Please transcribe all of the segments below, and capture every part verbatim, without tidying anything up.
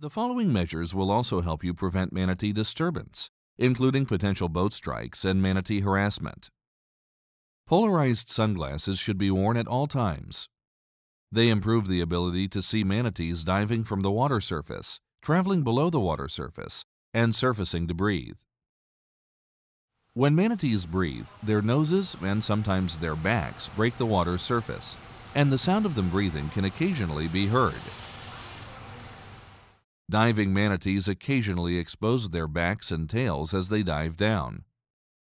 The following measures will also help you prevent manatee disturbance, including potential boat strikes and manatee harassment. Polarized sunglasses should be worn at all times. They improve the ability to see manatees diving from the water surface, traveling below the water surface, and surfacing to breathe. When manatees breathe, their noses and sometimes their backs break the water surface, and the sound of them breathing can occasionally be heard. Diving manatees occasionally expose their backs and tails as they dive down.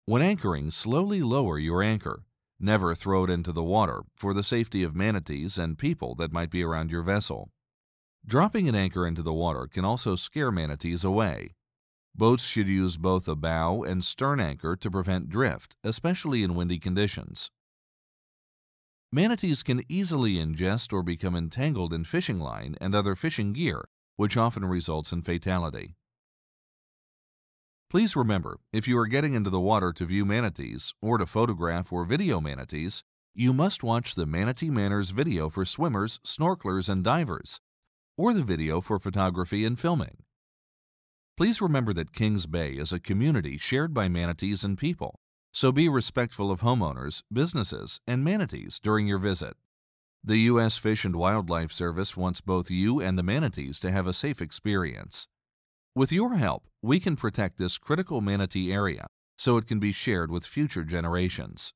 When anchoring, slowly lower your anchor. Never throw it into the water for the safety of manatees and people that might be around your vessel. Dropping an anchor into the water can also scare manatees away. Boats should use both a bow and stern anchor to prevent drift, especially in windy conditions. Manatees can easily ingest or become entangled in fishing line and other fishing gear, which often results in fatality. Please remember, if you are getting into the water to view manatees or to photograph or video manatees, you must watch the Manatee Manners video for swimmers, snorkelers, and divers, or the video for photography and filming. Please remember that Kings Bay is a community shared by manatees and people, so be respectful of homeowners, businesses, and manatees during your visit. The U S Fish and Wildlife Service wants both you and the manatees to have a safe experience. With your help, we can protect this critical manatee area so it can be shared with future generations.